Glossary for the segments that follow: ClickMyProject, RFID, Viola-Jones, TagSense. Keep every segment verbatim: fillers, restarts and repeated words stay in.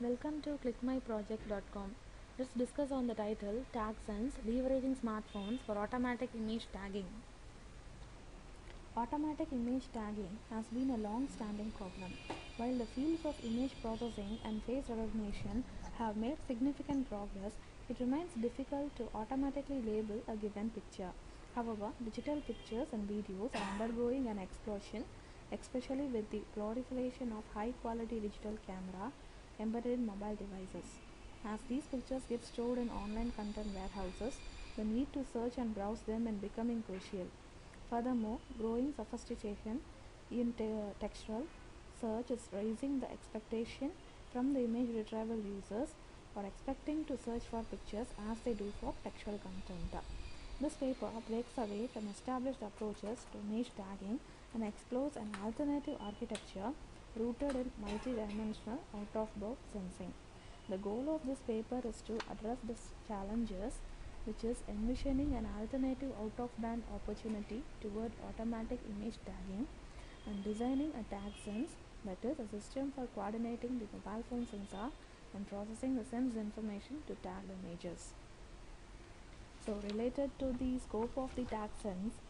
Welcome to click my project dot com. Let's discuss on the title TagSense, leveraging smartphones for automatic image tagging. Automatic image tagging has been a long-standing problem. While the fields of image processing and face recognition have made significant progress, it remains difficult to automatically label a given picture. However, digital pictures and videos are undergoing an explosion, especially with the proliferation of high-quality digital camera embedded in mobile devices. As these pictures get stored in online content warehouses, the need to search and browse them is becoming crucial. Furthermore, growing sophistication in te textual search is raising the expectation from the image retrieval users for expecting to search for pictures as they do for textual content. This paper breaks away from established approaches to image tagging and explores an alternative architecture rooted in multidimensional out-of-box sensing. The goal of this paper is to address these challenges, which is envisioning an alternative out-of-band opportunity toward automatic image tagging and designing a TagSense, that is, a system for coordinating the mobile phone sensor and processing the sense information to tag images. So, related to the scope of the TagSense,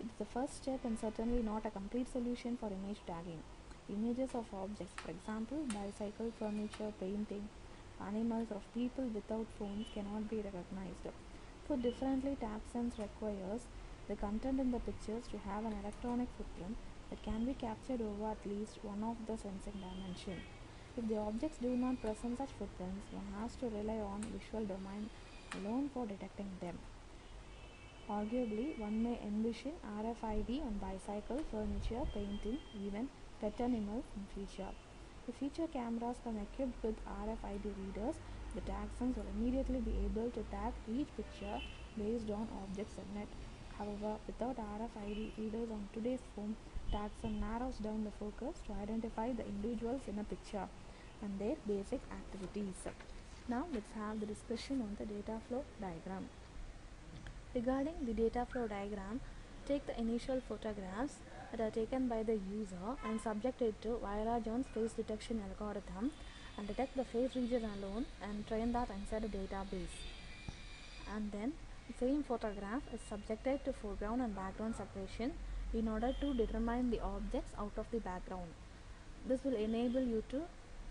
it's the first step and certainly not a complete solution for image tagging. Images of objects, for example, bicycle, furniture, painting, animals or people without phones cannot be recognized. Put differently, TagSense requires the content in the pictures to have an electronic footprint that can be captured over at least one of the sensing dimensions. If the objects do not present such footprints, one has to rely on visual domain alone for detecting them. Arguably, one may envision R F I D on bicycle, furniture, painting, even pet animals in future. If future cameras come equipped with R F I D readers, the TagSense will immediately be able to tag each picture based on objects in it. However, without R F I D readers on today's phone, TagSense narrows down the focus to identify the individuals in a picture and their basic activities. Now, let's have the discussion on the data flow diagram. Regarding the data flow diagram, take the initial photographs that are taken by the user and subject it to Viola-Jones face detection algorithm and detect the face region alone and train that inside a database. And then the same photograph is subjected to foreground and background separation in order to determine the objects out of the background. This will enable you to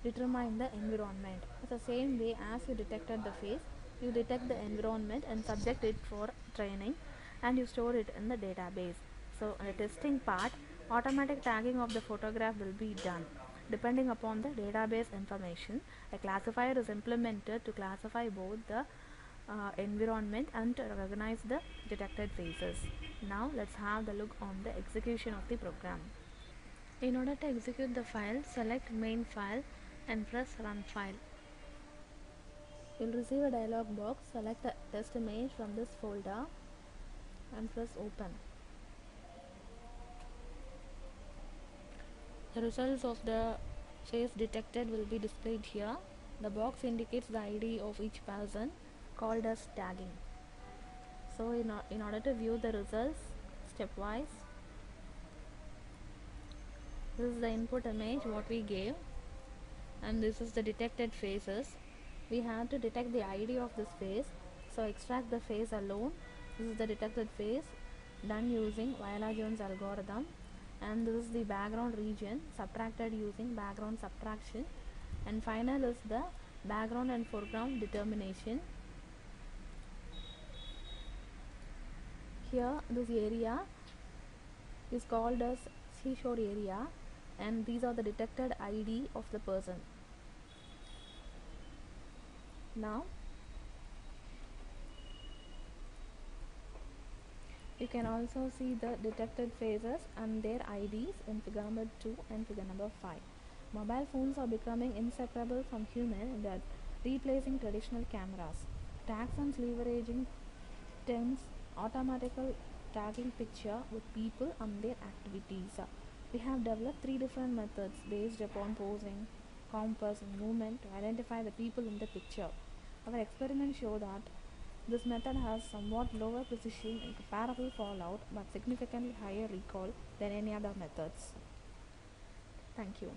determine the environment. It's the same way as you detected the face, you detect the environment and subject it for training and you store it in the database. So, in the testing part, automatic tagging of the photograph will be done. Depending upon the database information, a classifier is implemented to classify both the uh, environment and to recognize the detected faces. Now, let's have the look on the execution of the program. In order to execute the file, select main file and press run file. You'll receive a dialog box. Select the test image from this folder and press open. The results of the face detected will be displayed here. The box indicates the I D of each person, called as tagging. So in, in order to view the results stepwise, this is the input image what we gave and this is the detected faces. We had to detect the I D of this face, so extract the face alone. This is the detected face done using Viola-Jones algorithm. And this is the background region subtracted using background subtraction, and final is the background and foreground determination. Here this area is called as seashore area and these are the detected I D of the person. Now you can also see the detected faces and their I Ds in figure number two and figure number five. Mobile phones are becoming inseparable from humans and are replacing traditional cameras. TagSense leveraging tends automatical tagging picture with people and their activities. We have developed three different methods based upon posing, compass and movement to identify the people in the picture. Our experiments show that this method has somewhat lower precision and comparable fallout but significantly higher recall than any other methods. Thank you.